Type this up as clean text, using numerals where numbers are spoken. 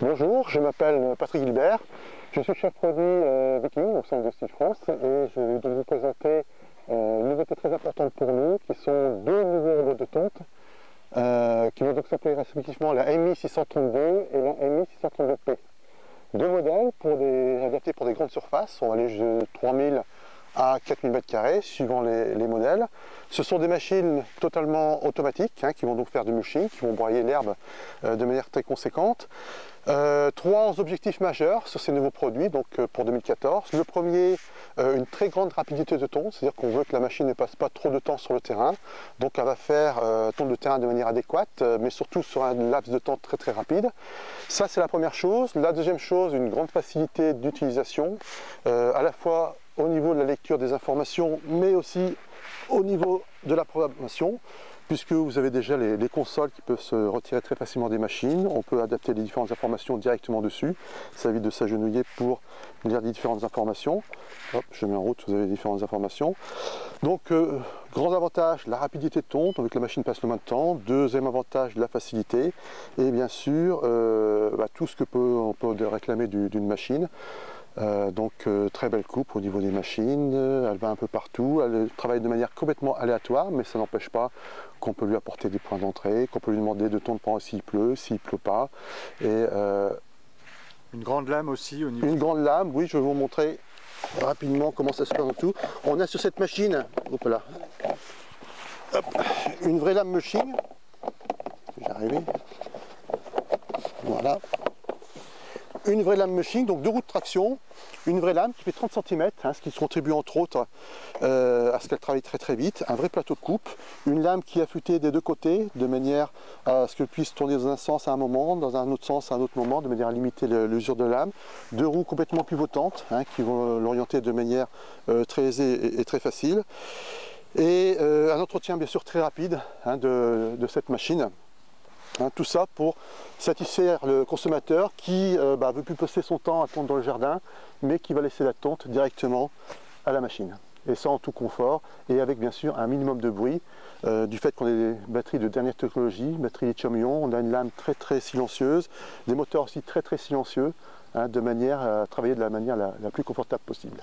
Bonjour, je m'appelle Patrick Gilbert, je suis chef produit VIKING au sein de Stihl France et je vais donc vous présenter une nouveauté très importante pour nous qui sont deux nouveaux robots de tonte qui vont donc s'appeler respectivement la MI 632 et la MI 632 P. Deux modèles adaptés pour des grandes surfaces, on va aller de 3000 à 4000 m2 suivant les modèles. Ce sont des machines totalement automatiques qui vont donc faire du mulching, qui vont broyer l'herbe de manière très conséquente. Trois objectifs majeurs sur ces nouveaux produits donc pour 2014. Le premier, une très grande rapidité de tonte, c'est-à-dire qu'on veut que la machine ne passe pas trop de temps sur le terrain, donc elle va faire tonte de terrain de manière adéquate, mais surtout sur un laps de temps très très rapide. Ça c'est la première chose. La deuxième chose, une grande facilité d'utilisation, à la fois au niveau de la lecture des informations, mais aussi au niveau de la programmation, puisque vous avez déjà les consoles qui peuvent se retirer très facilement des machines. On peut adapter les différentes informations directement dessus. Ça évite de s'agenouiller pour lire les différentes informations. Hop, je mets en route, vous avez les différentes informations. Donc, grand avantage, la rapidité de tonte, on veut que la machine passe le moins de temps. Deuxième avantage, la facilité. Et bien sûr, tout ce que on peut réclamer d'une machine. Très belle coupe au niveau des machines, elle va un peu partout, elle travaille de manière complètement aléatoire, mais ça n'empêche pas qu'on peut lui apporter des points d'entrée, qu'on peut lui demander de tondre pendant s'il pleut pas. Et, une grande lame aussi au niveau. Une grande lame, oui, je vais vous montrer rapidement comment ça se passe en tout. On a sur cette machine, hop là, hop, une vraie lame mulching. J'arrive. Voilà. Une vraie lame mulching, donc deux roues de traction, une vraie lame qui fait 30 cm, ce qui contribue entre autres à ce qu'elle travaille très très vite, un vrai plateau de coupe, une lame qui est affûtée des deux côtés de manière à ce qu'elle puisse tourner dans un sens à un moment, dans un autre sens à un autre moment, de manière à limiter l'usure de lame, deux roues complètement pivotantes qui vont l'orienter de manière très aisée et très facile, et un entretien bien sûr très rapide de cette machine. Tout ça pour satisfaire le consommateur qui ne veut plus passer son temps à tondre dans le jardin, mais qui va laisser la tonte directement à la machine. Et ça en tout confort, et avec bien sûr un minimum de bruit, du fait qu'on ait des batteries de dernière technologie, batterie lithium-ion, on a une lame très très silencieuse, des moteurs aussi très très silencieux, de manière à travailler de la manière la plus confortable possible.